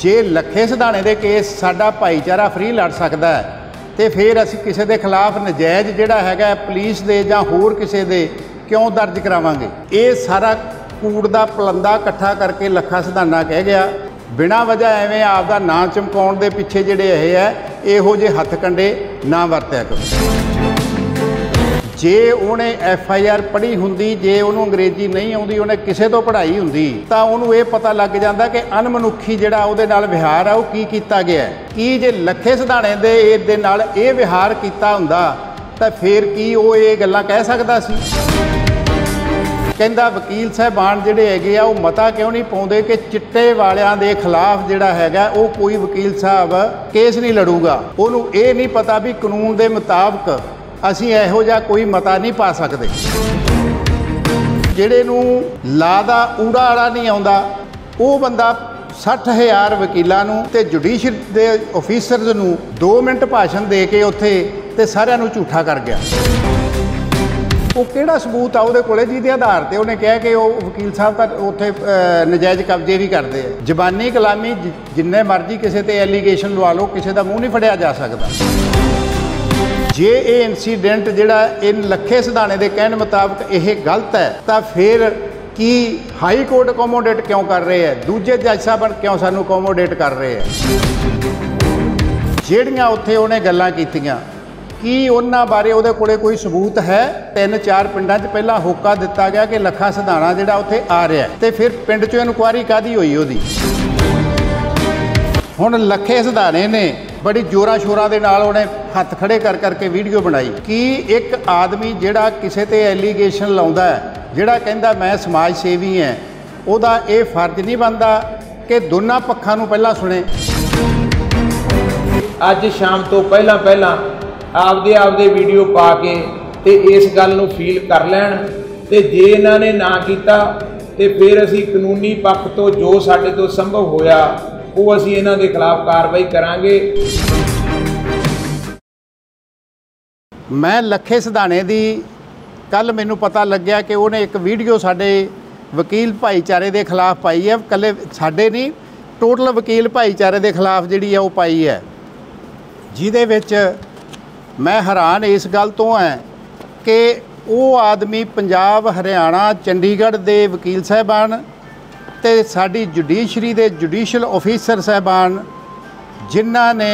जे लखे सिधाने के केस साडा भाईचारा फ्री लड़ सकता है तो फिर असीं किसी के खिलाफ नजायज़ जिहड़ा हैगा पुलिस दे जां होर किसी दे क्यों दर्ज करावांगे। ये सारा कूड़ दा पलंदा इकट्ठा करके लखा सिधाना कह गया। बिना वजह एवें आपदा ना चमकाउण दे पिछे जिहड़े इहो जे हथ कंडे ना वरत्या करो। जे उहने FIR पढ़ी हुंदी, जे उहनूं अंग्रेजी नहीं आउंदी, उहने किसे तो पढ़ाई हुंदी तां उहनूं इह पता लग जांदा कि अनमनुखी जिहड़ा उहदे नाल विहार आ उह कीता गया है। कि जे लखे सिधाने दे इहदे नाल इह विहार कीता हुंदा तां फिर की वो ये गल्लां कह सकदा सी। कहंदा वकील साहिबान जिहड़े हैगे आ वो मता क्यों नहीं पाउंदे कि चिट्टे वालियां दे खिलाफ जिहड़ा हैगा वो कोई वकील साहब केस नहीं लड़ूगा। उहनूं ये नहीं पता भी कानून दे मुताबक असीं इहो जिहा कोई मता नहीं पा सकदे। जिहड़े नूं ला दा ऊड़ा आड़ा नहीं आउंदा वो बंदा 60,000 वकीलों नूं ते जुडिशल दे ऑफिसरज़ नूं 2 मिनट भाषण दे के उत्थे ते सारिआं नूं झूठा कर गया। वो किहड़ा सबूत आ उहदे कोले जिहदे आधार ते उहने कहा कि वह वकील साहब तां उत्थे नजायज़ कब्जे भी करते हैं। जबानी कलामी जिन्ने मर्जी किसी ते एलीगेशन लवा लो, किसी का मूँह नहीं फड़िया जा सकता। जे ये इंसीडेंट जिहड़ा इन लखे सिधाने के कहने मुताबक यह गलत है तो फिर कि हाई कोर्ट अकोमोडेट क्यों कर रहे हैं, दूजे जज साहब क्यों सानू अकोमोडेट कर रहे हैं। जिहड़ियां उत्थे उहने गल्लां कीतियां कि उन्हां बारे उहदे कोले कोई सबूत है। 3-4 पिंडां 'च पहला होका दिता गया कि लखा सिधाना जिहड़ा उत्थे आ रहा है ते फिर पिंड 'चों इनकुआरी कादी होई उहदी। हुण लखे सिधाने ने बड़ी जोरा शोरा दे नाल उहने हत्थ खड़े कर करके वीडियो बनाई कि एक आदमी जिहड़ा किसी ते एलीगेशन लाउंदा है, जिहड़ा कहंदा मैं समाज सेवी है, उहदा ये फर्ज नहीं बनता कि दोनों पक्षों को पहला सुने। अज शाम तो पहला पहला आपदे आपदे वीडियो पा के ते इस गल नूं फील कर लैण ते जे इन्हां ने ना कीता ते फिर असीं कानूनी पक्ष तो जो साडे तो संभव होया वो असीं इन्हां दे खिलाफ कार्रवाई करांगे। मैं लखे सिधाने दी कल मैनू पता लग्या कि उन्हें एक वीडियो साढ़े वकील भाईचारे के खिलाफ पाई है। कल साढ़े नहीं टोटल वकील भाईचारे के खिलाफ जी वो पाई है, जिदे विच मैं हैरान इस गल तो है कि वो आदमी पंजाब हरियाणा चंडीगढ़ के वकील साहबान ते साडी जुडिशरी के जुडिशल ऑफिसर साहबान जिन्हां ने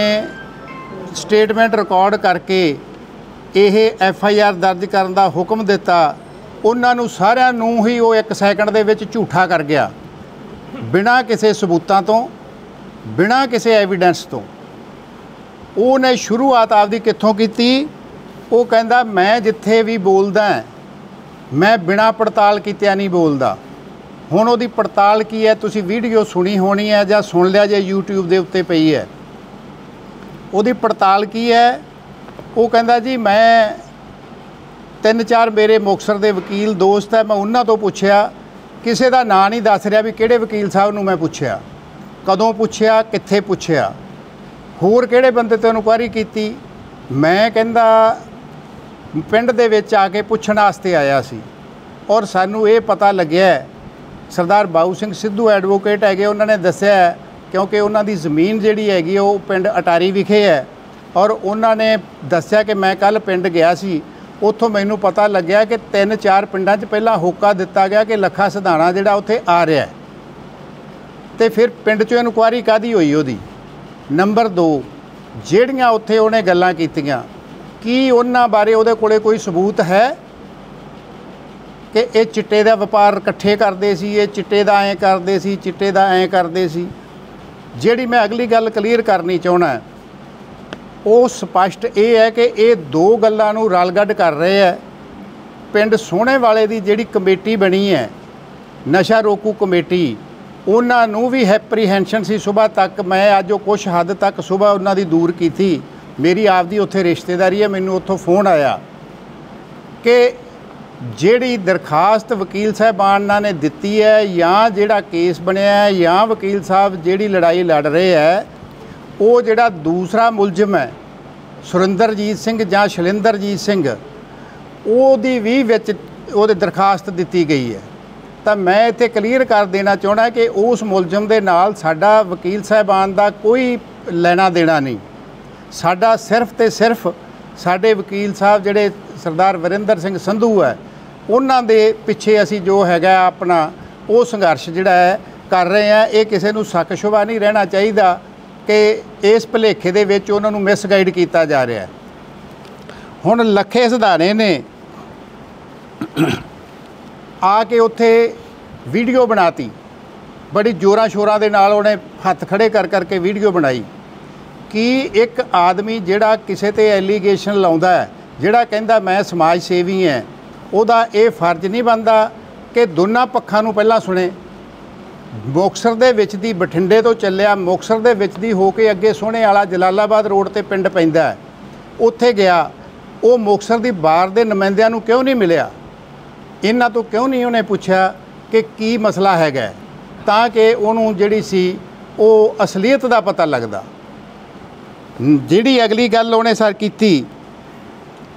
स्टेटमेंट रिकॉर्ड करके यह FIR दर्ज करने का हुक्म दिता, उन्होंने सारू ही वो 1 सैकंड झूठा कर गया, बिना किसी सबूतों तो, बिना किसी एविडेंस तो। उन्हें शुरुआत आपकी कितों की, वो कहता मैं जिथे भी बोलता मैं बिना पड़ताल किए नहीं बोलता। हुण वो पड़ताल की है, तुसी वीडियो सुनी होनी है जां सुन लिया जे यूट्यूब के उत्ते पई है। वो पड़ताल की है, वो कहता जी मैं 3-4 मेरे मुक्तसर के वकील दोस्त है, मैं उन्होंने तो पूछया, किसी का नाँ नहीं दस रहा भी किहड़े वकील साहब नूं मैं पूछया, कदों पूछया, कित्थे पूछया, होर किहड़े बंदे ते इनकुआरी कीती। मैं कहता पिंड दे विच आके पुछण वास्ते आया सी और सानू ये पता लग्या सरदार बाबू सिंह सिद्धू एडवोकेट हैगे, उन्होंने दस्या क्योंकि उन्होंने जमीन जिहड़ी हैगी वो पिंड अटारी विखे है और उन्होंने दस्या कि मैं कल पिंड गया सी, उत्थों मैनू पता लग्या कि 3-4 पिंडां 'च पहला होका दिता गया कि लखा सिधाना जिहड़ा उत्थे आ रहा है तो फिर पिंड 'चों इनकुआरी कादी होई उहदी। नंबर 2 जिहड़ियां उत्थे उहने गल्लां कीतियां कि उन्हां बारे उहदे कोले कोई सबूत है कि ये चिट्टे दा व्यापार इकट्ठे करदे सी, ये चिट्टे दा ऐं करदे सी, चिट्टे दा ऐं करदे सी। जिहड़ी मैं अगली गल क्लीयर करनी चाहुंदा वो स्पष्ट ये है कि ये दो गल्लां नूं रल गड कर रहे है। पिंड सोहणे वाले की जिहड़ी कमेटी बनी है नशा रोकू कमेटी, उन्होंने भी हैप्रीहेंशन सी सुबह तक। मैं अज कुछ हद तक सुबह उन्होंने दूर की थी, मेरी आपकी उत्थे रिश्तेदारी है, मैनू उत्थों फोन आया कि जिहड़ी दरखास्त वकील साहबान ने दिती है या जिहड़ा केस बनया है या वकील साहब जिहड़ी लड़ाई लड़ रहे है, वो जिहड़ा दूसरा मुलजिम है सुरेंद्र जीत सिंह जां शैलेंद्र जीत सिंह, ओहदी भी विच ओहदे दरखास्त दिती गई है। तो मैं इत्थे क्लीयर कर देना चाहना कि उस मुलजम के नाल साडा वकील साहबान का कोई लेना देना नहीं। साडा सिर्फ तो सिर्फ साडे वकील साहब जिहड़े सरदार वरिंदर सिंह संधू है उन्हां दे पिछे असी जो हैगा अपना वो संघर्ष जिहड़ा है कर रहे हैं। ये किसी नूं शक शुबा नहीं रहना चाहिए कि इस भुलेखे दे विच उन्हां नूं मिसगाइड किया जा रहा है। हुण लखे सिधाने ने आके उत्थे वीडियो बनाती, बड़ी जोरां शोरां दे नाल उहने हत्थ खड़े कर करके वीडियो बनाई कि एक आदमी जिहड़ा किसी ते एलीगेशन लाउंदा है, जिहड़ा कहंदा मैं समाज सेवी है, उहदा ये फर्ज नहीं बनदा कि दोनों पक्षां नूं पहलां सुणे। ਮੁਕਤਸਰ ਦੇ ਵਿੱਚ ਦੀ ਬਠਿੰਡੇ ਤੋਂ ਚੱਲਿਆ, ਮੁਕਤਸਰ ਦੇ ਵਿੱਚ ਦੀ ਹੋ ਕੇ ਅੱਗੇ ਸੋਹਣੇ ਵਾਲਾ ਜਲਾਲਾਬਾਦ ਰੋਡ ਤੇ ਪਿੰਡ ਪੈਂਦਾ ਹੈ, ਉੱਥੇ ਗਿਆ। ਉਹ ਮੁਕਤਸਰ ਦੀ ਬਾਰ ਦੇ ਨੁਮਾਇੰਦਿਆਂ ਨੂੰ ਕਿਉਂ ਨਹੀਂ ਮਿਲਿਆ, ਇਹਨਾਂ ਤੋਂ ਕਿਉਂ ਨਹੀਂ ਉਹਨੇ ਪੁੱਛਿਆ ਕਿ ਕੀ ਮਸਲਾ ਹੈਗਾ, ਤਾਂ ਕਿ ਉਹਨੂੰ ਜਿਹੜੀ ਸੀ ਉਹ ਅਸਲੀਅਤ ਦਾ ਪਤਾ ਲੱਗਦਾ। ਜਿਹੜੀ ਅਗਲੀ ਗੱਲ ਉਹਨੇ ਸਰ ਕੀਤੀ,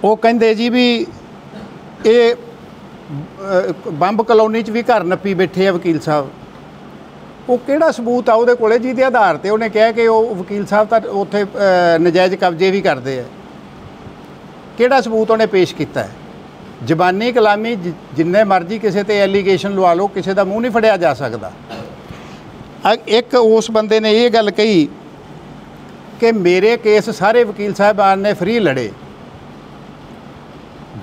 ਉਹ ਕਹਿੰਦੇ ਜੀ ਵੀ ਇਹ ਬੰਬ ਕਲੋਨੀ 'ਚ ਵੀ ਘਰ ਨੱਪੀ ਬੈਠੇ ਆ ਵਕੀਲ ਸਾਹਿਬ। वो केड़ा सबूत आ उहदे कोले जिहदे आधार ते उहने कहा कि वो वकील साहब तां उत्थे नजायज़ कब्जे भी करते हैं। केड़ा सबूत उहने पेश किया है? जबानी कलामी जिन्ने मर्जी किसी ते एलीगेशन लवा लो, किसी का मूँह नहीं फड़िया जा सकता। एक उस बंदे ने ये गल कही कि मेरे केस सारे वकील साहबान ने फ्री लड़े।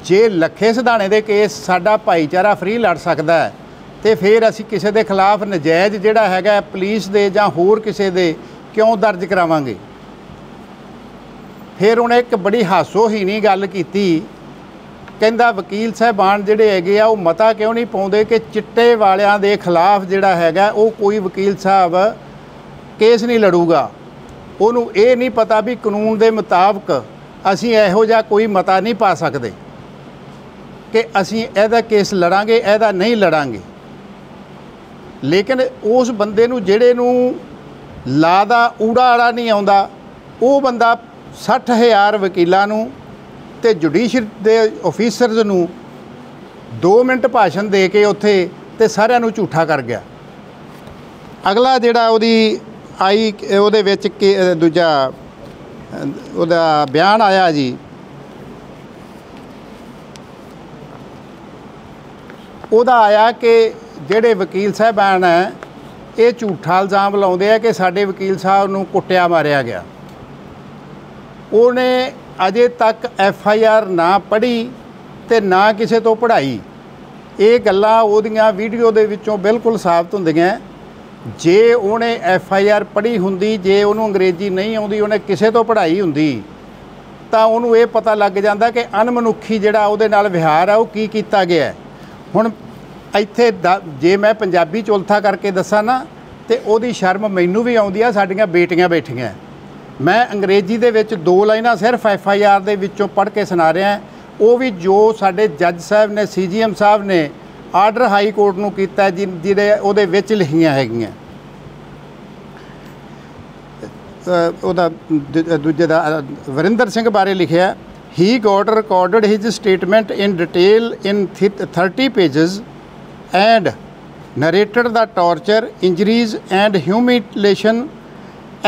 जे लखे सिधाने दे केस साडा भाईचारा फ्री लड़ सकता है तो फिर असी किसी के खिलाफ नजायज़ जिहड़ा हैगा पुलिस दे जां होर किसी दे क्यों दर्ज करावांगे। फिर उन्हें एक बड़ी हासोहीनी गल कीती, कहंदा वकील साहबान जिहड़े हैगे आ ओह मता क्यों नहीं पाउंदे कि चिट्टे वालियां दे खिलाफ जिहड़ा हैगा ओह कोई वकील साहब केस नहीं लड़ूगा, उहनूं ये नहीं पता भी कानून दे मुताबक असी इहो जिहा कोई मता नहीं पा सकदे कि असी इहदा केस लड़ांगे इहदा नहीं लड़ांगे। लेकिन उस बंदे नूं जिहड़े नूं ला दा ऊड़ा आड़ा नहीं आउंदा, वो बंदा 60,000 वकीलां नूं ते जुडिशरी दे ऑफिसरस नूं 2 मिनट भाषण दे के उत्थे ते सारिआं नूं झूठा कर गया। अगला जिहड़ा उहदी आई उहदे विच दूजा उहदा बयान आया जी, उहदा आया कि ਜਿਹੜੇ वकील साहबान है ये झूठा इल्ज़ाम लाउंदे आ कि साडे वकील साहब नूं कुट्टिया मारिया गया। ਉਹਨੇ ਅਜੇ तक FIR ना पढ़ी तो ना किसी तो पढ़ाई। ये गल्लां ਉਹਦੀਆਂ वीडियो ਦੇ ਵਿੱਚੋਂ बिल्कुल साबत ਹੁੰਦੀਆਂ। जे ਉਹਨੇ FIR पढ़ी ਹੁੰਦੀ, जे ਉਹਨੂੰ अंग्रेजी नहीं ਆਉਂਦੀ, ਉਹਨੇ ਕਿਸੇ ਤੋਂ पढ़ाई ਹੁੰਦੀ ਤਾਂ ਉਹਨੂੰ ਇਹ पता लग ਜਾਂਦਾ कि अनमनुखी ਜਿਹੜਾ ਉਹਦੇ ਨਾਲ ਵਿਹਾਰ ਆ ਉਹ ਕੀ ਕੀਤਾ ਗਿਆ। ਹੁਣ ਇੱਥੇ जे मैं पंजाबी चौलथा करके दसा ना तो ਉਹਦੀ शर्म ਮੈਨੂੰ भी ਆਉਂਦੀ ਆ, ਸਾਡੀਆਂ बेटियां बैठियां। मैं अंग्रेजी दे विच 2 लाइनां सिर्फ FIR ਦੇ ਵਿੱਚੋਂ पढ़ के सुना ਰਿਹਾ, ਉਹ भी जो साडे जज साहब ने CGM साहब ने आर्डर हाई कोर्ट ਨੂੰ ਕੀਤਾ ਜਿਹੜੇ ਉਹਦੇ ਵਿੱਚ ਲਿਖੀਆਂ ਹੈਗੀਆਂ। ਉਹਦਾ ਦੂਜੇ ਦਾ ਵਰਿੰਦਰ ਸਿੰਘ ਬਾਰੇ ਲਿਖਿਆ, he got recorded his statement in detail in 30 pages and narrated the torture, injuries and humiliation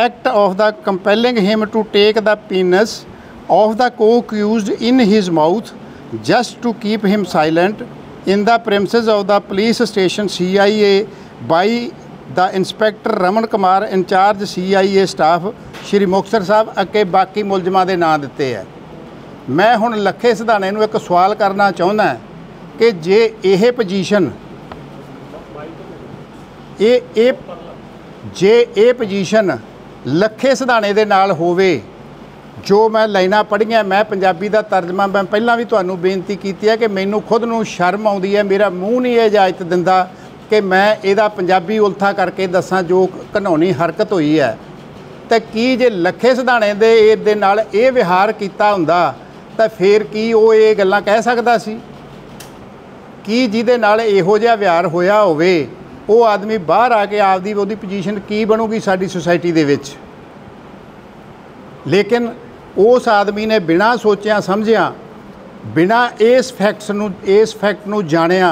act of the compelling him to take the penis of the co-accused in his mouth just to keep him silent in the premises of the police station CIA by the inspector Raman Kumar in charge CIA staff Shri Muktsar Sahib। अके बाकी मुलजमां दे नाम दिते है। मैं हुण लखे सिधाने नूं एक सवाल करना चाहुंदा कि जे यह पोजीशन जे ये पोजीशन लखे सिधाने दे नाल होवे, जो मैं लाइना पढ़िया, मैं पंजाबी दा तर्जमा मैं पहला भी तुहानू बेनती कीती है कि मैनू खुद नू शर्म आउंदी है, मेरा मूँह नहीं इजाजत दिंदा कि मैं इहदा पंजाबी उल्था करके दसां जो घनौनी हरकत हुई है। तो की जे लखे सिधाने दे इहदे नाल इह विहार कीता हुंदा तो फिर की वो ये गल्लां कह सकदा सी कि जिहदे नाल इहो जिहा विहार होया होवे ਉਹ आदमी बाहर आके आपकी वो पोजीशन की बनूगी साडी सोसाइटी दे विच। लेकिन उस आदमी ने बिना सोचिया समझिया, बिना इस फैक्ट नू जाणिया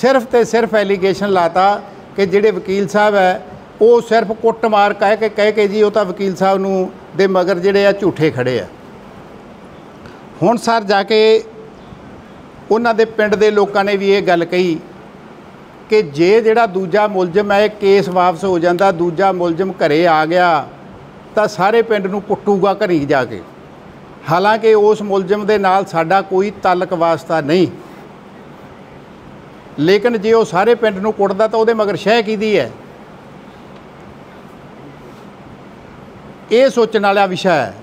सिर्फ तो सिर्फ एलीगेशन लाता कि जिहड़े वकील साहब है वो सिर्फ कुटमार कह के जी वह वकील साहब नूं दे मगर जिहड़े आ झूठे खड़े आ। हुण सर जाके उन्हां दे पिंड दे लोकां ने भी ये गल कही कि जे जिहड़ा दूजा मुलजम है केस वापस हो जाता, दूजा मुलजम घरे आ गया तो सारे पिंड नूं कुट्टूगा घरी जाके। हालांकि उस मुलजम दे नाल साडा कोई तालक वास्ता नहीं, लेकिन जे वह सारे पिंड नूं कुटदा तो वो मगर शह की है। ये सोचने वाला विषय है।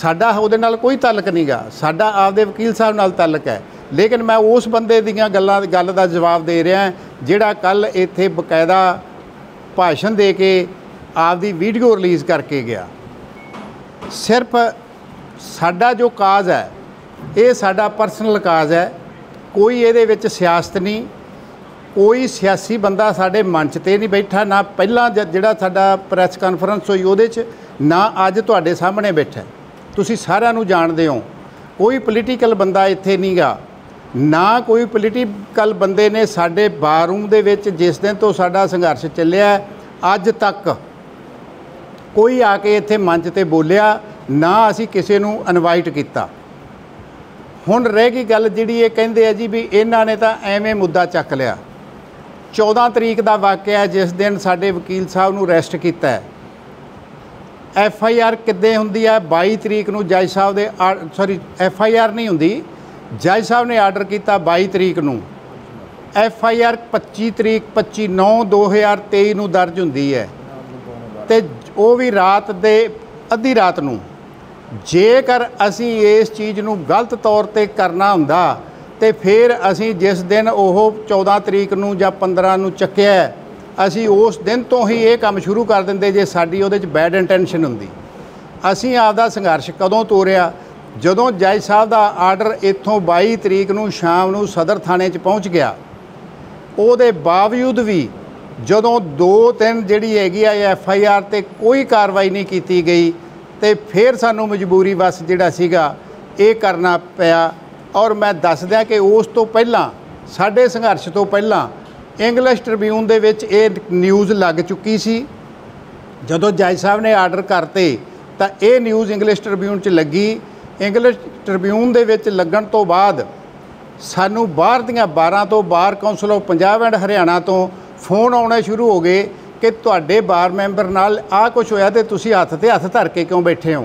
साडा उहदे नाल कोई तालक नहीं गा, साडा आपदे वकील साहब नाल तालक है। लेकिन मैं उस बंदे दियां गल दा जवाब दे रहा जिहड़ा कल इत्थे बकायदा भाषण दे के आपदी वीडियो रिलीज़ करके गया। सिर्फ साडा जो काज है ये साडा पर्सनल काज है, कोई इहदे विच सियासत नहीं, कोई सियासी बंदा साडे मंच ते नहीं बैठा, ना पहला जिहड़ा साडा प्रैस कानफ्रेंस होई उहदे च, ना अज तुहाडे सामने बैठा। तुसीं सारिआं नूं जाणदे हो कोई पोलीटिकल बंदा इत्थे नहीं गा, ना कोई पोलीटिकल बंदे ने साडे बारूम दे विच जिस दिन तो साडा संघर्ष चलिआ अज तक कोई आके इत्थे मंच ते बोलिआ, ना असीं किसे नूं इनवाइट कीता। हुण रह गई गल जिहड़ी ये कहिंदे आ जी भी इन्हां ने तां एवें मुद्दा चक लिआ। 14 तरीक का वाकया है जिस दिन साडे वकील साहब नूं अरैसट किया। FIR किद्दे हुंदी है? 22 तरीक नूं जज साहब दे FIR नहीं हुंदी, जज साहब ने आर्डर किया 22 तरीक नूं। FIR 25 तरीक 25/9/2023 नूं दर्ज हुंदी है, ते वो भी रात दे अद्धी रात नूं। जेकर असी इस चीज़ नूं गलत तौर ते करना हुंदा तो फिर असी जिस दिन वह 14 तरीक नूं जां 15 नूं चक्या असी उस दिन तो ही ये काम शुरू कर देंदे जे साडी उहदे च बैड इंटेंशन हुंदी। असी आपदा संघर्ष कदों तोरिया? जदों जज साहब दा आर्डर इत्थों 22 तरीक नूं शाम नूं सदर थाणे च पहुँच गया, उहदे बावजूद भी जदों 2-3 जिहड़ी हैगी आ FIR ते कोई कार्रवाई नहीं कीती गई, तो फिर सानूं मजबूरी बस जिहड़ा सीगा ये करना पिया। और मैं दस दिया कि उस तो पहला साढ़े संघर्ष तो पहला इंग्लिश ट्रिब्यून दे विच न्यूज़ लग चुकी सी। जदों जज साहब ने आर्डर करते तो ये न्यूज़ इंग्लिश ट्रिब्यून च लगी। इंग्लिश ट्रिब्यून दे विच लगन तो बाद सानू बाहर दियां 12 तो bar council of Punjab and Haryana तो फोन आने शुरू हो गए कि तुहाडे बार मैंबर नाल आ कुछ होया ते तुसीं हत्थ ते हत्थ धर के क्यों बैठे हो।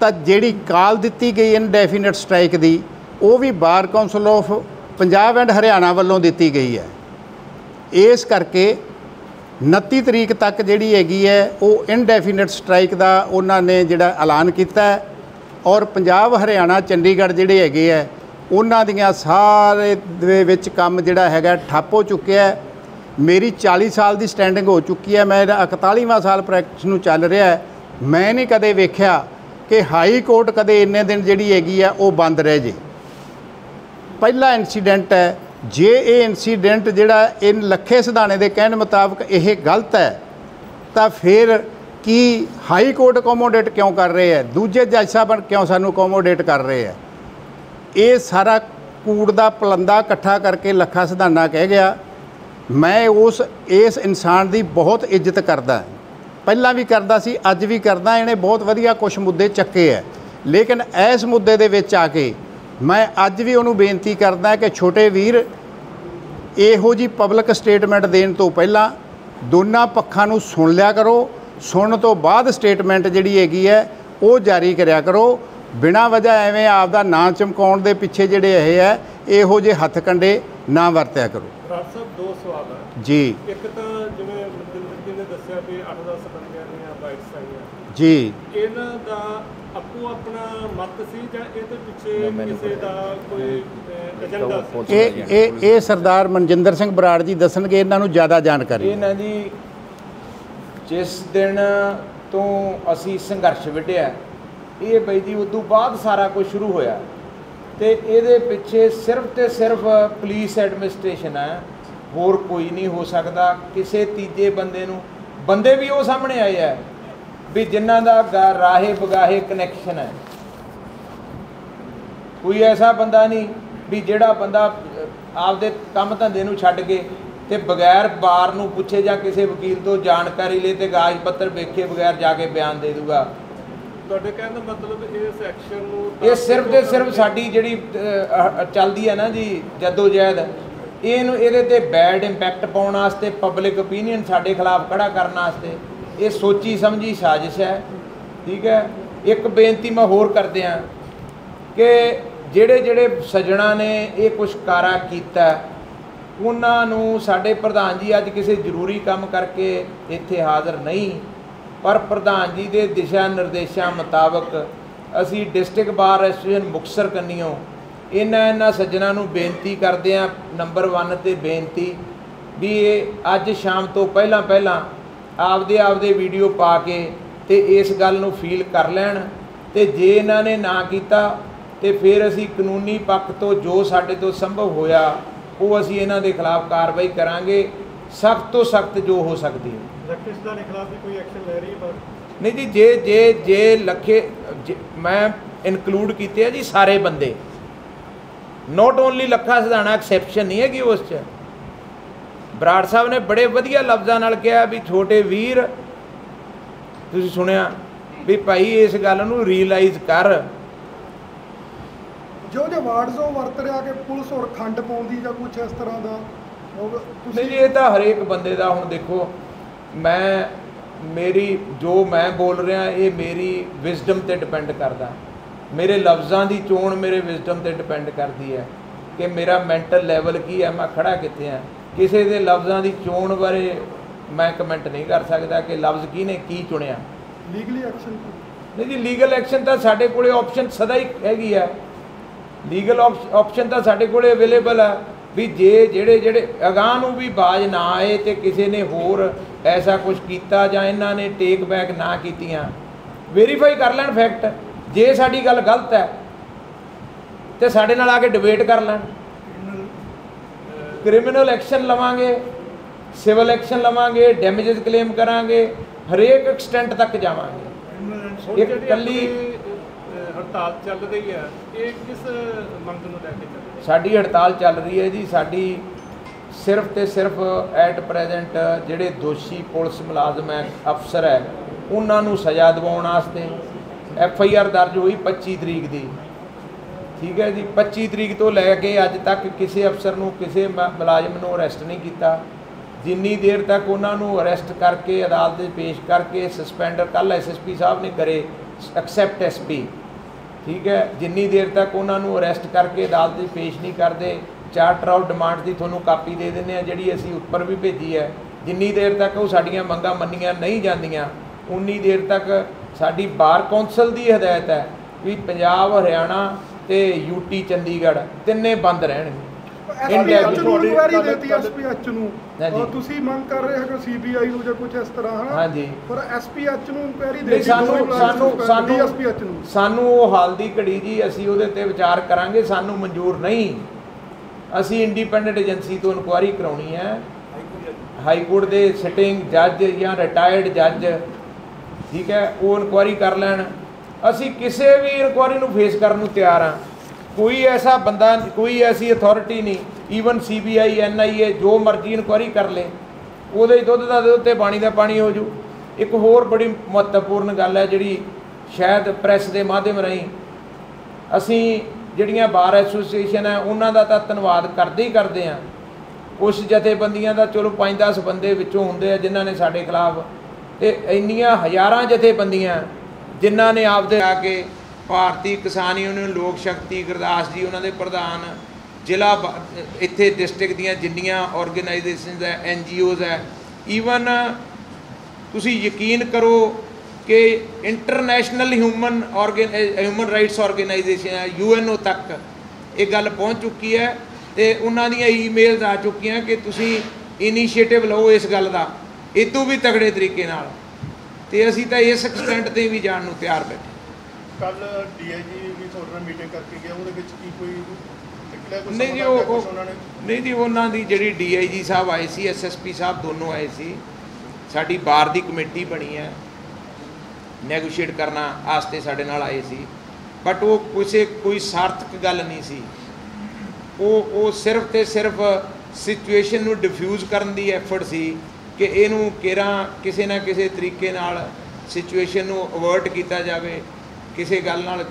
तो जिहड़ी काल दिती गई इनडेफिनेट स्ट्राइक दी वो भी bar council of Punjab and Haryana वालों दिती गई है। इस करके 29 तरीक तक जिहड़ी हैगी है वो इनडेफिनेट स्ट्राइक का उन्होंने जिहड़ा ऐलान किया। और पंजाब हरियाणा चंडीगढ़ जिहड़े हैगे है उन्हां दियां सारे दे विच काम जिहड़ा हैगा ठप्प हो चुक्या। मेरी 40 साल की स्टैंडिंग हो चुकी है, मेरा 41वां साल प्रैक्टिस नूं चल रहा है। मैं नहीं कदे वेख्या कि हाई कोर्ट कदे इन्ने दिन जिहड़ी हैगी है वो बंद रह जे। पहला इंसीडेंट है, जे ये इंसीडेंट जिहड़ा इन लखे सिधाने दे कहने मुताबक ये गलत है तो फिर कि हाई कोर्ट अकोमोडेट क्यों कर रहे हैं, दूजे जज साहब क्यों सानू अकोमोडेट कर रहे हैं। ये सारा कूड़ दा पलंदा इकट्ठा करके लखा सिधाना कह गया। मैं उस इस इंसान की बहुत इज्जत करदा, पहला भी करता सी, अज भी करदा। इन्हें बहुत वधिया कुछ मुद्दे चक्के है, लेकिन इस मुद्दे दे विच आके मैं अज भी उन्होंने बेनती करदा कि छोटे वीर इहो जी पब्लिक स्टेटमेंट देने तो पहला दोनों पक्षों नूं सुन लिया करो, सुन तो बाद स्टेटमेंट जिहड़ी हैगी है वो जारी करिया करो। बिना वजह एवें आपदा ना चमकाउण दे पिछे जिहड़े है इहो जे हथ कंडे ना वरत्या करो। राज साहब, 2 सवाल है जी। एक तो जिवें मनजिंदर जी ने दस्सिया कि 8-10 बंदियां ने बाइट्स आईयां जी, इन्हां दा आपो अपना मत सी जां इहदे पिछे किसी दा कोई एजेंडा सी? ए सरदार मनजिंदर सिंह बराड़ जी दसणगे, इन्हां नूं ज़्यादा जानकारी। इन्हां दी जिस दिन तो असीं संघर्ष विढिआ ये बई जी उदों बाद सारा कुछ शुरू होया ते इहदे पिछे सिर्फ तो सिर्फ पुलिस एडमिनिस्ट्रेशन है, होर कोई नहीं हो सकता। किसी तीजे बंदे नूं बंदे भी वो सामने आए है भी जिन्हां दा राहे बगाहे कनैक्शन है। कोई ऐसा बंदा नहीं भी जिहड़ा बंदा ਆਪਦੇ ਕੰਮ ਧੰਦੇ ਨੂੰ ਛੱਡ ਕੇ ਤੇ ਬਗੈਰ ਬਾਰ ਨੂੰ ਪੁੱਛੇ ਜਾਂ ਕਿਸੇ ਵਕੀਲ ਤੋਂ ਜਾਣਕਾਰੀ ਲੈ ਤੇ ਕਾਗਜ਼ ਪੱਤਰ ਵੇਖੇ ਬਗੈਰ ਜਾ ਕੇ ਬਿਆਨ ਦੇ ਦੂਗਾ। ਤੁਹਾਡੇ ਕਹਿਣ ਦਾ ਮਤਲਬ ਇਸ ਐਕਸ਼ਨ ਨੂੰ ਇਹ ਸਿਰਫ ਤੇ ਸਿਰਫ ਸਾਡੀ ਜਿਹੜੀ ਚੱਲਦੀ ਹੈ ਨਾ ਜੀ ਜਦੋਜਹਿਦ, ਇਹਨੂੰ ਇਹਦੇ ਤੇ ਬੈਡ ਇੰਪੈਕਟ ਪਾਉਣ ਵਾਸਤੇ ਪਬਲਿਕ ਓਪੀਨੀਅਨ ਸਾਡੇ ਖਿਲਾਫ ਖੜਾ ਕਰਨ ਵਾਸਤੇ ਇਹ ਸੋਚੀ ਸਮਝੀ ਸਾਜ਼ਿਸ਼ ਹੈ। ਠੀਕ ਹੈ, ਇੱਕ ਬੇਨਤੀ ਮੈਂ ਹੋਰ ਕਰਦੇ ਹਾਂ ਕਿ ਜਿਹੜੇ ਜਿਹੜੇ ਸੱਜਣਾ ਨੇ ਇਹ ਕੁਛ ਕਾਰਾ ਕੀਤਾ ਉਹਨਾਂ ਨੂੰ ਸਾਡੇ ਪ੍ਰਧਾਨ ਜੀ ਅੱਜ ਕਿਸੇ ਜ਼ਰੂਰੀ ਕੰਮ ਕਰਕੇ ਇੱਥੇ ਹਾਜ਼ਰ ਨਹੀਂ, ਪਰ ਪ੍ਰਧਾਨ ਜੀ ਦੇ ਦਿਸ਼ਾ ਨਿਰਦੇਸ਼ਾਂ ਮੁਤਾਬਕ ਅਸੀਂ ਡਿਸਟ੍ਰਿਕਟ ਬਾਰ ਐਸੋਸੀਏਸ਼ਨ ਮੁਕਤਸਰ ਕੰਨੀਓ ਇਹਨਾਂ ਸੱਜਣਾ ਨੂੰ ਬੇਨਤੀ ਕਰਦੇ ਹਾਂ ਨੰਬਰ 1 ਤੇ ਬੇਨਤੀ ਵੀ ਇਹ ਅੱਜ ਸ਼ਾਮ ਤੋਂ ਪਹਿਲਾਂ ਪਹਿਲਾਂ ਆਪਦੇ ਵੀਡੀਓ ਪਾ ਕੇ ਤੇ ਇਸ ਗੱਲ ਨੂੰ ਫੀਲ ਕਰ ਲੈਣ ਤੇ ਜੇ ਇਹਨਾਂ ਨੇ ਨਾ ਕੀਤਾ ਤੇ ਫਿਰ ਅਸੀਂ ਕਾਨੂੰਨੀ ਪੱਖ ਤੋਂ ਜੋ ਸਾਡੇ ਤੋਂ ਸੰਭਵ ਹੋਇਆ ਉਹ ਅਸੀਂ ਇਹਨਾਂ ਦੇ ਖਿਲਾਫ ਕਾਰਵਾਈ ਕਰਾਂਗੇ ਸਖਤ ਤੋਂ ਸਖਤ ਜੋ ਹੋ ਸਕਦੀ ਹੈ। ਲੱਖੇ ਸਿਧਾਣਾ ਦੇ ਖਿਲਾਫ ਵੀ ਕੋਈ ਐਕਸ਼ਨ ਲੈ ਰਹੀ ਹੈ? ਨਹੀਂ ਜੀ, ਜੇ ਜੇ ਜੇ ਲੱਖੇ ਮੈਂ ਇਨਕਲੂਡ ਕੀਤੇ ਆ ਜੀ ਸਾਰੇ ਬੰਦੇ, not only Lakha Sidhana exception ਨਹੀਂ ਹੈਗੀ ਉਸ 'ਚ। ਬਰਾੜ ਸਾਹਿਬ ਨੇ ਬੜੇ ਵਧੀਆ ਲਫ਼ਜ਼ਾਂ ਨਾਲ ਕਿਹਾ ਵੀ ਛੋਟੇ ਵੀਰ ਤੁਸੀਂ ਸੁਣਿਆ ਵੀ ਭਾਈ ਇਸ ਗੱਲ ਨੂੰ ਰੀਅਲਾਈਜ਼ ਕਰ। ਜੋ ਜੋ ਵਾਰਡਸ ਉਹ ਵਰਤ ਰਿਹਾ ਕਿ ਪੁਲਿਸ ਹੋਰ ਖੰਡ ਪਾਉਂਦੀ ਜਾਂ ਕੁਛ ਇਸ ਤਰ੍ਹਾਂ ਦਾ ਨਹੀਂ ਜੀ, ਇਹ ਤਾਂ ਹਰੇਕ ਬੰਦੇ ਦਾ। ਹੁਣ ਦੇਖੋ ਮੇਰੀ ਜੋ ਮੈਂ ਬੋਲ ਰਿਹਾ ਇਹ ਮੇਰੀ ਵਿਜ਼ਡਮ 'ਤੇ ਡਿਪੈਂਡ ਕਰਦਾ, ਮੇਰੇ ਲਫ਼ਜ਼ਾਂ ਦੀ ਚੋਣ ਮੇਰੇ ਵਿਜ਼ਡਮ 'ਤੇ ਡਿਪੈਂਡ ਕਰਦੀ ਹੈ ਕਿ ਮੇਰਾ ਮੈਂਟਲ ਲੈਵਲ ਕੀ ਹੈ, ਮੈਂ ਖੜਾ ਕਿੱਥੇ ਹਾਂ। ਕਿਸੇ ਦੇ ਲਫ਼ਜ਼ਾਂ ਦੀ ਚੋਣ ਬਾਰੇ ਮੈਂ ਕਮੈਂਟ ਨਹੀਂ ਕਰ ਸਕਦਾ ਕਿ ਲਫ਼ਜ਼ ਕਿਹਨੇ ਕੀ ਚੁਣਿਆ। ਲੀਗਲੀ ਐਕਸ਼ਨ ਨਹੀਂ ਜੀ, ਲੀਗਲ ਐਕਸ਼ਨ ਤਾਂ ਸਾਡੇ ਕੋਲ ਆਪਸ਼ਨ ਸਦਾ ਹੀ ਹੈਗੀ ਆ। ਲੀਗਲ ਆਪਸ਼ਨ ਤਾਂ ਸਾਡੇ ਕੋਲ ਅਵੇਲੇਬਲ ਆ ਵੀ ਜੇ ਜਿਹੜੇ ਅਗਾਂਹ ਨੂੰ ਵੀ ਬਾਜ਼ ਨਾ ਆਏ ਤੇ ਕਿਸੇ ਨੇ ਹੋਰ ਐਸਾ ਕੁਝ ਕੀਤਾ ਜਾਂ ਇਹਨਾਂ ਨੇ ਟੇਕ ਬੈਕ ਨਾ ਕੀਤੀਆਂ ਵੈਰੀਫਾਈ ਕਰ ਲੈਣ ਫੈਕਟ। ਜੇ ਸਾਡੀ ਗੱਲ ਗਲਤ ਹੈ ਤੇ ਸਾਡੇ ਨਾਲ ਆ ਕੇ ਡਿਬੇਟ ਕਰ ਲੈਣ, ਕ੍ਰਿਮੀਨਲ ਐਕਸ਼ਨ ਲਵਾਂਗੇ, ਸਿਵਲ ਐਕਸ਼ਨ ਲਵਾਂਗੇ, ਡੈਮੇਜਸ ਕਲੇਮ ਕਰਾਂਗੇ, ਹਰੇਕ ਐਕਸਟੈਂਟ ਤੱਕ ਜਾਵਾਂਗੇ। ਇੱਕ ਕੱਲੀ ਹੜਤਾਲ ਚੱਲ ਰਹੀ ਹੈ, ਇਹ ਕਿਸ ਮੰਗ ਨੂੰ ਲੈ ਕੇ ਚੱਲ ਸਾਡੀ ਹੜਤਾਲ ਚੱਲ ਰਹੀ ਹੈ ਜੀ? ਸਾਡੀ ਸਿਰਫ ਤੇ ਸਿਰਫ ਐਟ ਪ੍ਰੈਜ਼ੈਂਟ ਜਿਹੜੇ ਦੋਸ਼ੀ ਪੁਲਿਸ ਮੁਲਾਜ਼ਮ ਹੈ ਅਫਸਰ ਹੈ ਉਹਨਾਂ ਨੂੰ ਸਜ਼ਾ ਦਿਵਾਉਣ ਵਾਸਤੇ FIR ਦਰਜ ਹੋਈ 25 ਤਰੀਕ ਦੀ। ਠੀਕ ਹੈ ਜੀ, 25 ਤਰੀਕ ਤੋਂ ਲੈ ਕੇ ਅੱਜ ਤੱਕ ਕਿਸੇ ਅਫਸਰ ਨੂੰ ਕਿਸੇ ਮੁਲਾਜ਼ਮ ਨੂੰ ਅਰੈਸਟ ਨਹੀਂ ਕੀਤਾ। ਜਿੰਨੀ ਦੇਰ ਤੱਕ ਉਹਨਾਂ ਨੂੰ ਅਰੈਸਟ ਕਰਕੇ ਅਦਾਲਤ ਦੇ ਪੇਸ਼ ਕਰਕੇ ਸਸਪੈਂਡ ਕੱਲ੍ਹ SSP ਸਾਹਿਬ ਨੇ ਕਰੇ ਐਕਸੈਪਟ SP। ਠੀਕ ਹੈ, ਜਿੰਨੀ ਦੇਰ ਤੱਕ ਉਹਨਾਂ ਨੂੰ ਅਰੈਸਟ ਕਰਕੇ ਅਦਾਲਤ ਦੇ ਪੇਸ਼ ਨਹੀਂ ਕਰਦੇ, ਚਾਰਟਰ ਆਫ ਡਿਮਾਂਡ ਦੀ ਤੁਹਾਨੂੰ ਕਾਪੀ ਦੇ ਦਿੰਦੇ ਆ ਜਿਹੜੀ ਅਸੀਂ ਉੱਪਰ ਵੀ ਭੇਜੀ ਹੈ। ਜਿੰਨੀ ਦੇਰ ਤੱਕ ਉਹ ਸਾਡੀਆਂ ਮੰਗਾਂ ਮੰਨੀਆਂ ਨਹੀਂ ਜਾਂਦੀਆਂ ਉਨੀ ਦੇਰ ਤੱਕ ਸਾਡੀ ਬਾਰ ਕੌਂਸਲ ਦੀ ਹਦਾਇਤ ਹੈ ਵੀ ਪੰਜਾਬ ਹਰਿਆਣਾ ਤੇ UT ਚੰਡੀਗੜ੍ਹ ਤਿੰਨੇ ਬੰਦ ਰਹਿਣਗੇ। ਤੁਸੀਂ ਮੰਗ ਕਰ ਰਹੇ ਹੋ CBI ਨੂੰ ਜਾਂ ਕੁਝ ਇਸ ਤਰ੍ਹਾਂ ਹੈ? ਹਾਂਜੀ, ਪਰ SPH ਨੂੰ ਇਨਕੁਆਇਰੀ ਦੇ ਸਾਨੂੰ ਉਹ ਹਾਲ ਦੀ ਘੜੀ ਜੀ ਅਸੀਂ ਉਹਦੇ ਤੇ ਵਿਚਾਰ ਕਰਾਂਗੇ। ਸਾਨੂੰ ਮਨਜ਼ੂਰ ਨਹੀਂ, ਅਸੀਂ ਇੰਡੀਪੈਂਡੈਂਟ ਏਜੰਸੀ ਤੋਂ ਇਨਕੁਆਇਰੀ ਕਰਾਉਣੀ ਹੈ। ਹਾਈ ਕੋਰਟ ਦੇ ਸਿਟਿੰਗ ਜੱਜ ਜਾਂ ਰਿਟਾਇਰਡ ਜੱਜ, ਠੀਕ ਹੈ, ਉਹ ਇਨਕੁਆਇਰੀ ਕਰ ਲੈਣ। ਅਸੀਂ ਕਿਸੇ ਵੀ ਇਨਕੁਆਇਰੀ ਨੂੰ ਫੇਸ ਕਰਨ ਨੂੰ ਤਿਆਰ ਹਾਂ। ਕੋਈ ਐਸਾ ਬੰਦਾ ਕੋਈ ਐਸੀ ਅਥਾਰਟੀ ਨਹੀਂ, ਈਵਨ CBI NIA ਜੋ ਮਰਜ਼ੀ ਇਨਕੁਆਇਰੀ ਕਰ ਲੇ, ਉਹਦੇ ਦੁੱਧ ਦਾ ਦੁੱਧ ਤੇ ਪਾਣੀ ਦਾ ਪਾਣੀ ਹੋ ਜੂ। ਇੱਕ ਹੋਰ ਬੜੀ ਮਹੱਤਵਪੂਰਨ ਗੱਲ ਹੈ ਜਿਹੜੀ ਸ਼ਾਇਦ ਪ੍ਰੈਸ ਦੇ ਮਾਧਿਅਮ ਰਾਹੀਂ ਅਸੀਂ ਜਿਹੜੀਆਂ ਬਾਰ ਐਸੋਸੀਏਸ਼ਨ ਹੈ ਉਹਨਾਂ ਦਾ ਤਾਂ ਧੰਨਵਾਦ ਕਰਦੇ ਹੀ ਕਰਦੇ ਹਾਂ। ਉਸ ਜਥੇਬੰਦੀਆਂ ਦਾ ਚਲੋ 5-10 ਬੰਦੇ ਵਿੱਚੋਂ ਹੁੰਦੇ ਆ ਜਿਨ੍ਹਾਂ ਨੇ ਸਾਡੇ ਖਿਲਾਫ, ਤੇ ਇੰਨੀਆਂ ਹਜ਼ਾਰਾਂ ਜਥੇਬੰਦੀਆਂ ਜਿਨ੍ਹਾਂ ਨੇ ਆਪਦੇ ਆ ਕੇ ਭਾਰਤੀ ਕਿਸਾਨ ਯੂਨੀਅਨ, ਲੋਕ ਸ਼ਕਤੀ, ਗੁਰਦਾਸ ਜੀ ਉਹਨਾਂ ਦੇ ਪ੍ਰਧਾਨ, ਜ਼ਿਲ੍ਹਾ ਇੱਥੇ ਡਿਸਟ੍ਰਿਕਟ ਦੀਆਂ ਜਿੰਨੀਆਂ ਔਰਗੇਨਾਈਜੇਸ਼ਨਸ ਹੈ NGOਜ਼ ਹੈ, ਈਵਨ ਤੁਸੀਂ ਯਕੀਨ ਕਰੋ ਕਿ ਇੰਟਰਨੈਸ਼ਨਲ ਹਿਊਮਨ ਰਾਈਟਸ ਔਰਗੇਨਾਈਜੇਸ਼ਨ ਹੈ UNO ਤੱਕ ਇਹ ਗੱਲ ਪਹੁੰਚ ਚੁੱਕੀ ਹੈ ਤੇ ਉਹਨਾਂ ਦੀਆਂ ਈਮੇਲਸ ਆ ਚੁੱਕੀਆਂ ਕਿ ਤੁਸੀਂ ਇਨੀਸ਼ੀਏਟਿਵ ਲਓ ਇਸ ਗੱਲ ਦਾ ਇਹ ਤੋਂ ਵੀ ਤਗੜੇ ਤਰੀਕੇ ਨਾਲ, ਤੇ ਅਸੀਂ ਤਾਂ ਇਸ ਐਕਸਟੈਂਟ 'ਤੇ ਵੀ ਜਾਣ ਨੂੰ ਤਿਆਰ ਬੈਠੇ। ਕੱਲ DIG ਵੀ ਤੁਹਾਡੇ ਨਾਲ ਮੀਟਿੰਗ ਕਰਕੇ ਗਿਆ, ਉਹਦੇ ਵਿੱਚ ਕੀ ਕੋਈ ਨਿਕਲਿਆ ਕੁਝ? ਨਹੀਂ ਜੀ, ਉਹਨਾਂ ਦੀ ਜਿਹੜੀ DIG ਸਾਹਿਬ ਆਏ ਸੀ, SSP ਸਾਹਿਬ ਦੋਨੋਂ ਆਏ ਸੀ। ਸਾਡੀ ਬਾਰ ਦੀ ਕਮੇਟੀ ਬਣੀ ਹੈ ਨੈਗੋਸ਼ੀਏਟ ਕਰਨਾ ਆਸਤੇ ਸਾਡੇ ਨਾਲ ਆਏ ਸੀ, ਬਟ ਉਹ ਕਿਸੇ ਕੋਈ ਸਾਰਥਕ ਗੱਲ ਨਹੀਂ ਸੀ। वो सिर्फ तो सिर्फ सिचुएशन को डिफ्यूज़ करने की एफर्ट सी कि इनू केरा किसी ना किसी तरीके सिचुएशन को अवॉइड किया जाए, किसी गल नाल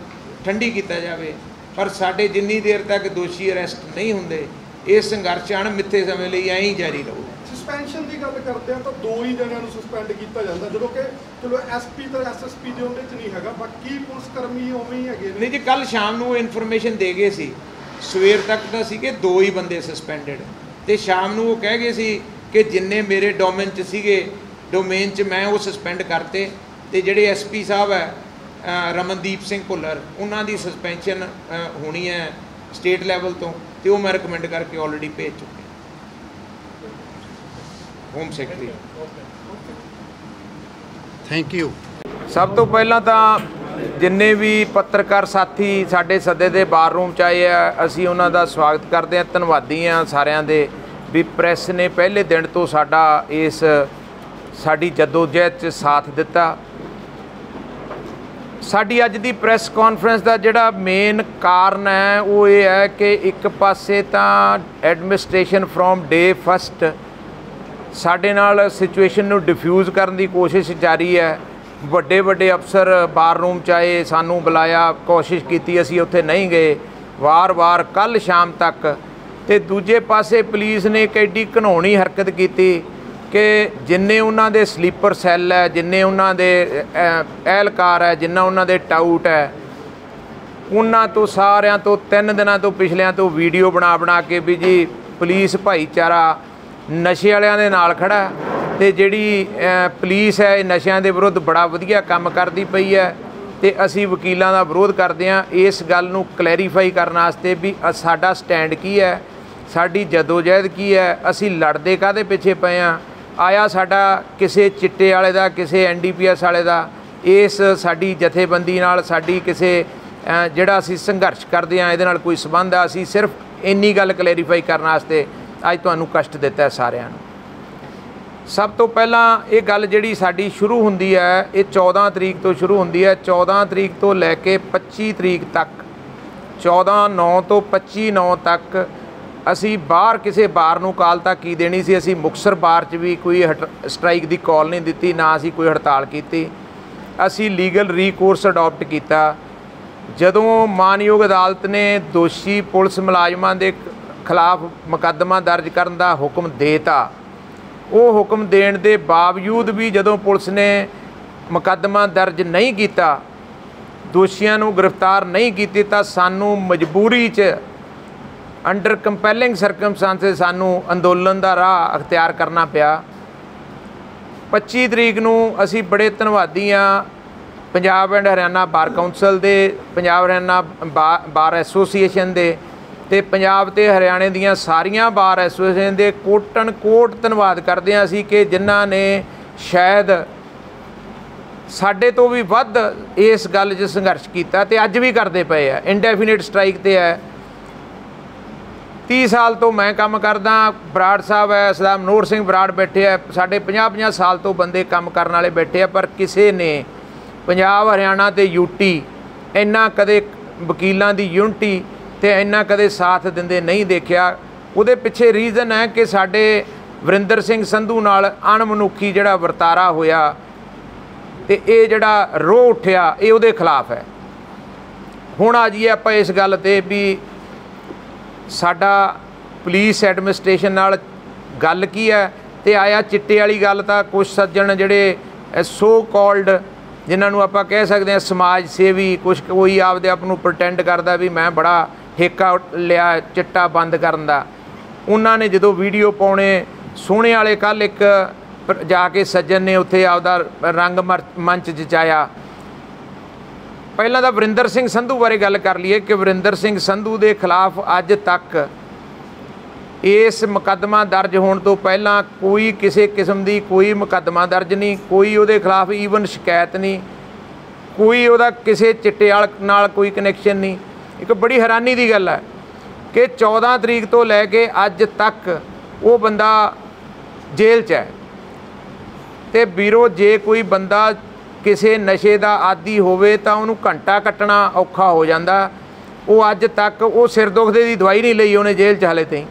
ठंडी किया जाए, पर साडे जिन्नी देर तक दोषी अरैसट नहीं होंदे ये संघर्ष अणमिथे समय लई ऐं ही जारी रहूगा। सस्पेंशन की गल करते हैं तो दो ही जणियां नूं सस्पेंड किया जाता जो कि चलो एसपी तो एसएसपी दे उहदे च नहीं हैगा, बाकी पुलिस कर्मी उवें ही हैगे नहीं जी। कल शाम नूं इनफॉर्मेशन दे गए सी, सवेर तक तो सीगे दो ही बंदे सस्पेंडेड ते शाम नूं वो कह गए सी कि जिन्ने मेरे डोमेन च सीगे डोमेन च मैं वो सस्पेंड करते ते जिहड़े एसपी साहब है रमनदीप सिंह भुल्लर उन्हां दी सस्पेंशन होनी है स्टेट लैवल तो, तो वो मैं रिकमेंड करके ऑलरेडी भेज चुके होम सैकटरी। Thank you. सब तो पहला तो जिन्ने भी पत्रकार साथी साढ़े सदे के बार रूम च आए है असी उन्हां दा स्वागत करते हैं, धन्नवादी हाँ सारियां दे भी। प्रैस ने पहले दिन तो साडा इस साडी जदोजहद च साथ दिता। साड़ी अज की प्रैस कॉन्फ्रेंस का जोड़ा मेन कारण है वो ये है कि एक पासे तो एडमिनिस्ट्रेशन फ्रॉम डे फस्ट साढ़े नाल सिचुएशन को डिफ्यूज़ करने की कोशिश जारी है। बड़े बड़े अफसर बार रूम चाहे सानू बुलाया, कोशिश की, असी उत्थे नहीं गए वार वार कल शाम तक। तो दूजे पासे पुलिस ने एक एडी घिनौनी हरकत की कि जिन्ने उन्हां दे स्लीपर सैल है, जिन्ने उन्हां दे एहलकार है, जिन्ना उन्हां दे टाउट है, उन्हां तो सारियां तो तीन दिनां तो पिछलियां तो वीडियो बना के भी जी पुलिस भाईचारा नशे वालियां दे नाल खड़ा ते जिहड़ी पुलिस है नशियां दे विरुद्ध बड़ा वधिया काम करदी पई है ते असी वकीलां दा विरोध करदे हां इस गल नूं क्लैरीफाई करन वास्ते भी साडा स्टैंड की है, साडी जदोजहद की है, असी लड़दे काहदे पिछे पए हां। आया साडा किसी चिट्टे वाले दा, किसी NDPS वाले दा, इस साडी जथेबंदी नाल साडी किसी जिहड़ा असी संघर्ष करदे हां इहदे नाल कोई संबंध आ। असी सिर्फ इन्नी गल क्लैरीफाई करन वास्ते अज तुहानूं कष्ट दित्ता है सारियां नूं। सब तो पहला ये गल जिहड़ी साडी शुरू हुंदी है ये 14 तरीक तो शुरू हुंदी है। 14 तरीक तो लैके 25 तरीक तक 14/9 तो 25/9 तक असी बाहर किसी बार नूं काल तां की देनी सी। असी मुक्तसर बार च भी कोई स्ट्राइक की कॉल नहीं दी, ना असी कोई हड़ताल की। असी लीगल रीकोर्स अडॉप्ट किया जदों मानयोग अदालत ने दोषी पुलिस मुलाजमां दे खिलाफ मुकदमा दर्ज करन दा हुक्म देता। वो हुक्म देण दे बावजूद भी जदों पुलिस ने मुकदमा दर्ज नहीं किया, दोषियां नूं गिरफ्तार नहीं कीती तां सानूं मजबूरी च अंडर कंपैलिंग सरकमस्टांसिस सानू अंदोलन का राह अख्तियार करना पिया। 25 तरीक नूं असी बड़े धन्नवादी हाँ Punjab and Haryana bar council दे, पंजाब हरियाणा बार एसोसीएशन दे ते पंजाब ते हरियाणे दीआं सारियां बार एसोसीएशन दे कोटन कोट धन्नवाद करदे हां असी कि जिन्हां ने शायद साडे तो भी वध इस गल 'च संघर्ष कीता ते अज भी करदे पए आ। इंडेफिनिट स्ट्राइक ते है 30 साल तो मैं काम करदा, बराड़ साहब है, सरदार मनोहर सिंह बराड़ बैठे है, साढ़े 50-50 साल तो बंदे काम करने वाले बैठे है, पर किसी ने पंजाब हरियाणा ते यूटी इन्ना कदे वकीलों की यूनिटी ते इन्ना कदे साथ दिंदे नहीं देखिया। उहदे पिछे रीज़न है कि साढ़े वरिंदर सिंह संधू नाल अणमनुखी जिहड़ा वर्तारा होया ते इह जिहड़ा रोह उठिया इह उहदे खिलाफ है। हुण आ जी आपां इस गल ते भी साडा पुलिस एडमिनिस्ट्रेशन नाल गल की है ते आया चिट्टे वाली गल तां कुछ सज्जन जिहड़े सो कॉल्ड जिन्हां नूं आपां कह सकदे हां समाज सेवी, कुछ कोई आपदे आप नूं प्रटेंड करदा भी मैं बड़ा ठेका लिया चिट्टा बंद करन दा। उन्हां ने जदों वीडियो पाउने सोहणे वाले कल एक जाके सज्जन ने उत्थे आपदा रंग मंच जचाया। पहला तो वरिंदर सिंह संधू बारे गल कर लीए कि वरिंदर सिंह संधू के खिलाफ अज तक इस मुकदमा दर्ज होने तो पहला कोई किसी किस्म की कोई मुकदमा दर्ज नहीं, कोई उहदे खिलाफ ईवन शिकायत नहीं, कोई उहदा किसी चिट्टे नाल कोई कनैक्शन नहीं। एक बड़ी हैरानी की गल है कि 14 तरीक तो लैके अज तक वो बंदा जेल च है। तो बीरो जे कोई बंदा किसी नशे का आदी होवे तां उहनूं घंटा कट्टना औखा हो जाता। वो अज तक वो सिर दुख की दवाई नहीं ली उन्हें जेल च हाले ते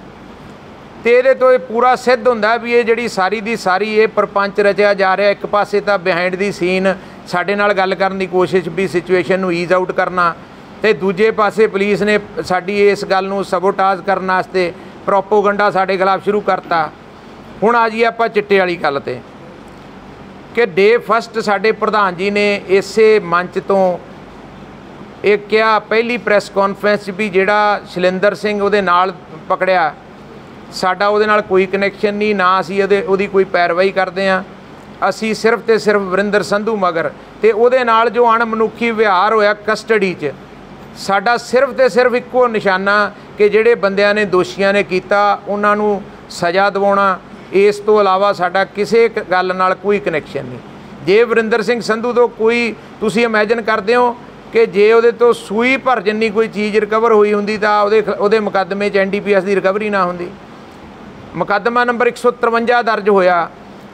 ये तो यह पूरा सिद्ध होंदा भी ये जिहड़ी सारी दी सारी ये परपंच रचिया जा रहा। एक पासे तो बिहाइंड दी सीन साडे नाल गल करन दी कोशिश भी सिचुएशन नूं ईज आउट करना, तो दूजे पासे पुलिस ने साडी इस गल नूं सबोटाज करन वास्ते प्रोपोगंडा साडे खिलाफ शुरू करता। हुण आ जी आपां चिट्टे वाली गल ते कि डे फस्ट साडे प्रधान जी ने इसे मंच तो एक क्या पहली प्रैस कॉन्फ्रेंस भी जिहड़ा शैलेंद्र सिंह उहदे नाल पकड़िया साडा उहदे नाल कोई कनैक्शन नहीं, ना असीं उहदी कोई पैरवाई करदे आ। असीं सिर्फ तो सिर्फ वरिंदर संधू मगर तो उहदे नाल जो अणमनुखी विहार होया कस्टडी च साडा सिर्फ तो सिर्फ इक्को निशाना कि जिहड़े बंदियां ने दोषियां ने कीता उन्हां नूं सज़ा दिवाउणा। इस तो इलावा साडा किसी गल नाल कोई कनैक्शन नहीं। जे वरिंदर सिंह संधू तो कोई तुसीं इमेजिन करदे हो कि जे उहदे तो सूई भर जिन्नी कोई चीज़ रिकवर होई हुंदी तां उहदे मुकदमे च NDPS की रिकवरी ना हुंदी। मुकदमा नंबर 153 दर्ज होया,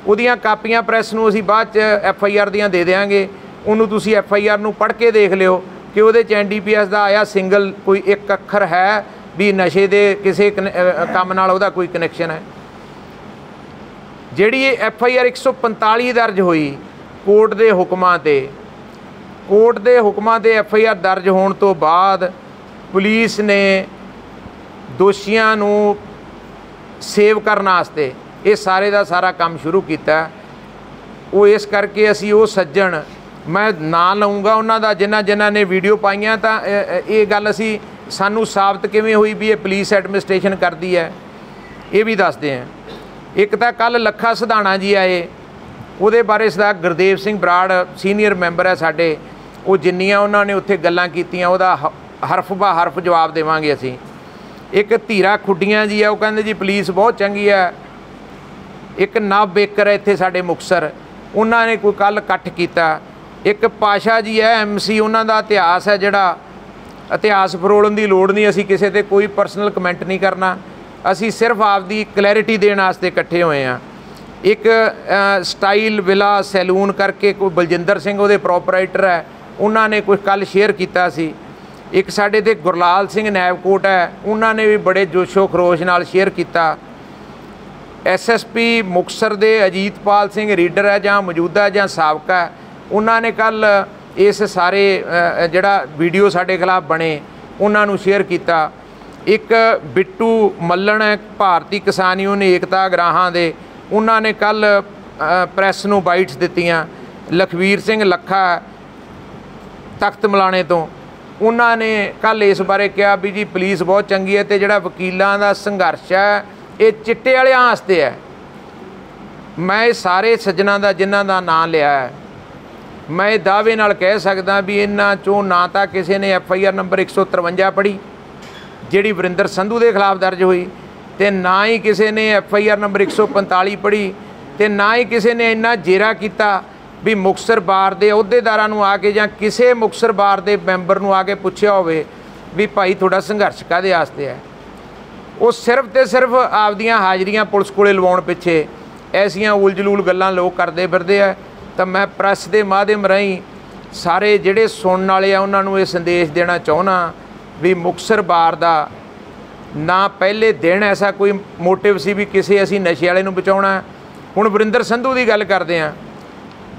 उहदियां कापियां प्रैस नूं असीं बाद च FIR दियां दे देंगे। उहनूं तुसीं FIR नूं पढ़ के देख लिओ कि उहदे च NDPS दा आया सिंगल कोई एक अखर है भी नशे दे किसी काम नाल उहदा कोई कनैक्शन है। जिहड़ी FIR 145 दर्ज होई कोर्ट दे हुक्मां ते FIR दर्ज होण तो बाद पुलिस ने दोषियां नूं सेव करने वास्ते ये सारे का सारा काम शुरू किया। वो इस करके असी वो सज्जन मैं ना लऊँगा उन्हों का जिन्होंने ने वीडियो पाइया तो ये गल असी सानू साबित किवें हुई भी ये पुलिस एडमिनिस्ट्रेशन करती है ये भी दसते हैं। एक तो कल लखा सिधाना जी आए वो बारे सदा गुरदेव सिंह बराड़ सीनियर मैंबर है साढ़े, वो जिन्नियां उन्होंने उत्थे गल्लां कीतियां उहदा हरफ बा हरफ जवाब देवांगे असी। एक धीरा खुडियाँ जी है वो कहते जी पुलिस बहुत चंगी है। एक नव बेकर है इत्थे साडे मुक्तसर, उन्होंने कोई कल इकट्ठ किया। एक पाशा जी है MC, उन्हों का इतिहास है जोड़ा इतिहास फरोलन की लड़ नहीं, असी किसी पर कोई परसनल कमेंट नहीं करना, असी सिर्फ आपकी क्लैरिटी देने इकट्ठे हुए हैं। एक स्टाइल विला सैलून करके कोई बलजिंदर सिंह उहदे प्रोपराइटर है, उन्होंने कुछ कल शेयर किया। एक साढ़े तो गुरलाल सिंह नैबकोट है, उन्होंने भी बड़े जोशो खरोश नाल शेयर किया। SSP मुक्तसर दे अजीत पाल सिंह रीडर है जां मौजूदा जां साबका, उन्होंने कल इस सारे जिहड़ा वीडियो साढ़े खिलाफ बने उन्होंने शेयर किया। एक बिट्टू मल्लण है भारतीय किसान यूनियन एकता अगराहां दे, उन्होंने कल प्रैस नूं बाइट्स दित्तियां। लखवीर सिंह लखा तख्त मलाने तो उन्होंने कल इस बारे कहा भी जी पुलिस बहुत चंगी है, तो जोड़ा वकीलों का संघर्ष है ये चिट्टे वाले वास्ते है। मैं सारे सज्जनों का जिन्हों का नाम लिया है मैं दावे नाल कह सकदा भी इन्हां चों ना तो किसी ने FIR नंबर 153 पढ़ी जिहड़ी वरिंदर संधू के खिलाफ दर्ज हुई, तो ना ही किसी ने FIR नंबर 145 पढ़ी, तो ना ही किसी ने इन्ना जेरा किया भी मुक्तसर बार के अहुदेदारा आके जां किसी मुक्तसर बार के मैंबर नूं आके पुछया होवे भी भाई थोड़ा संघर्ष काहदे वास्ते है। वो सिर्फ तो सिर्फ आपदियां हाजरियां पुलिस कोले लवाउण पिछे ऐसियां उलझलूल गल्लां लोग करदे फिरदे आ। तो मैं प्रैस के माध्यम राहीं सारे जिहड़े सुणन वाले आ उन्हां नूं ये संदेश देना चाहुंदा भी मुक्तसर बार दा ना पहले दिन ऐसा कोई मोटिव सी भी किसी असीं नशे वाले नूं बचाउणा। हुण वरिंदर संधू की गल करदे आ।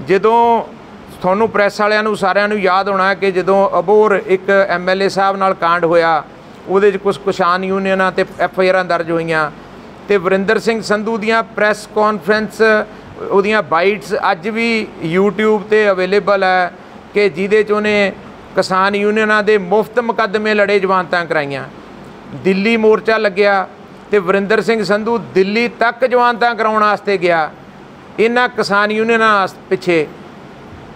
ਜਦੋਂ ਤੁਹਾਨੂੰ ਪ੍ਰੈਸ ਵਾਲਿਆਂ ਨੂੰ ਸਾਰਿਆਂ ਨੂੰ ਯਾਦ ਹੋਣਾ ਕਿ ਜਦੋਂ ਅਬੋਰ ਇੱਕ MLA ਸਾਹਿਬ ਨਾਲ ਕਾਂਡ ਹੋਇਆ ਉਹਦੇ 'ਚ ਕੁਝ ਕਿਸਾਨ ਯੂਨੀਅਨਾਂ ਤੇ FIRਾਂ ਦਰਜ ਹੋਈਆਂ, ਤੇ ਵਰਿੰਦਰ ਸਿੰਘ ਸੰਧੂ ਦੀਆਂ ਪ੍ਰੈਸ ਕਾਨਫਰੰਸ ਉਹਦੀਆਂ ਬਾਈਟਸ ਅੱਜ ਵੀ YouTube ਤੇ ਅਵੇਲੇਬਲ ਹੈ ਕਿ ਜਿਹਦੇ 'ਚ ਉਹਨੇ ਕਿਸਾਨ ਯੂਨੀਅਨਾਂ ਦੇ ਮੁਫਤ ਮੁਕੱਦਮੇ ਲੜੇ ਜਮਾਨਤਾਂ ਕਰਾਈਆਂ। ਦਿੱਲੀ ਮੋਰਚਾ ਲੱਗਿਆ ਤੇ ਵਰਿੰਦਰ ਸਿੰਘ ਸੰਧੂ ਦਿੱਲੀ ਤੱਕ ਜਮਾਨਤਾਂ ਕਰਾਉਣ ਵਾਸਤੇ ਗਿਆ इन्हां किसान यूनियनां पिछे।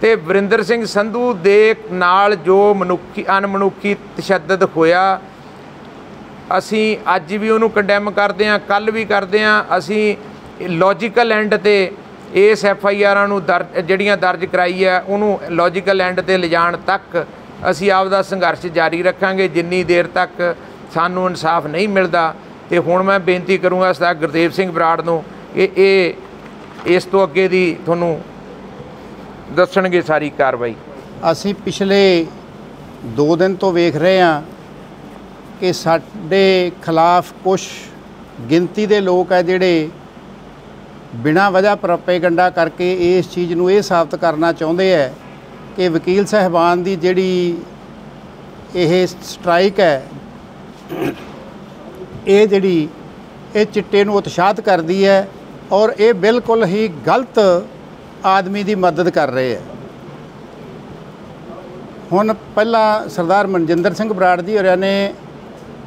तो वरिंदर सिंह संधू दे नाल जो मनुखी अनमनुखी तशद्दद होया असी अज भी उन्होंने कंडैम करते हैं, कल भी करते हैं। असी लॉजिकल एंड ते इस FIR नूं जिहड़ियां दर्ज कराई है उन्होंने लॉजिकल एंड ते ले जाण तक असी आपदा संघर्ष जारी रखांगे जिन्नी देर तक सानू इंसाफ नहीं मिलता। तो हुण मैं बेनती करूँगा सदा गुरदेव सिंह बराड़ नूं इस तो अगे दी तुहानू दसणगे सारी कार्रवाई। असी पिछले 2 दिन तो वेख रहे हैं कि साडे खिलाफ कुछ गिनती दे लोग है जिहड़े बिना वजह प्रोपेगेंडा करके इस चीज़ नूं यह साबित करना चाहते है कि वकील साहबान की जिहड़ी यह स्ट्राइक है ये जिहड़ी ये चिट्टे नूं उत्साहित करती है और ये बिल्कुल ही गलत आदमी की मदद कर रहे है। हुण पहला सरदार मनजिंदर सिंह बराड़ जी होरां ने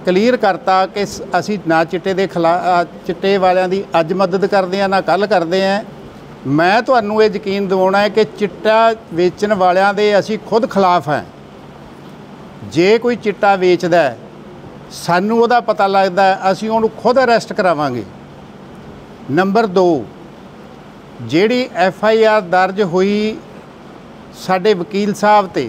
क्लीयर करता कि असी ना चिट्टे दे खिलाफ चिट्टे वालियां दी अज मदद करते हैं ना कल करते हैं। मैं तुहानूं ये यकीन दिवाउणा है कि चिट्टा वेचण वालियां दे असी खुद खिलाफ हैं। जे कोई चिट्टा वेचदा है सानूं उहदा पता लगदा है, असी उहनूं खुद अरैसट करावांगे। नंबर दो, जिहड़ी FIR दर्ज हुई साडे वकील साहब ते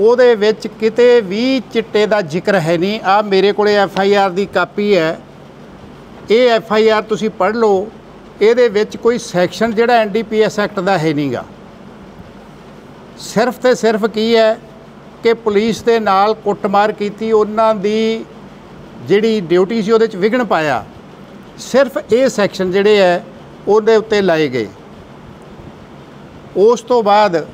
ਉਹਦੇ ਵਿੱਚ ਕਿਤੇ ਵੀ ਚਿੱਟੇ ਦਾ ਜ਼ਿਕਰ ਹੈ ਨਹੀਂ। ਆ ਮੇਰੇ ਕੋਲੇ FIR ਦੀ ਕਾਪੀ ਹੈ, ਇਹ FIR ਤੁਸੀਂ ਪੜ੍ਹ ਲਓ। ਇਹਦੇ ਵਿੱਚ ਕੋਈ ਸੈਕਸ਼ਨ ਜਿਹੜਾ NDPS ਐਕਟ ਦਾ ਹੈ ਨਹੀਂਗਾ। ਸਿਰਫ ਤੇ ਸਿਰਫ ਕੀ ਹੈ ਕਿ ਪੁਲਿਸ ਦੇ ਨਾਲ ਕੁੱਟਮਾਰ ਕੀਤੀ, ਉਹਨਾਂ ਦੀ ਜਿਹੜੀ ਡਿਊਟੀ ਸੀ ਉਹਦੇ 'ਚ ਵਿਘਨ ਪਾਇਆ, ਸਿਰਫ ਇਹ ਸੈਕਸ਼ਨ ਜਿਹੜੇ ਹੈ ਉਹਦੇ ਉੱਤੇ ਲਾਏ ਗਏ। ਉਸ ਤੋਂ ਬਾਅਦ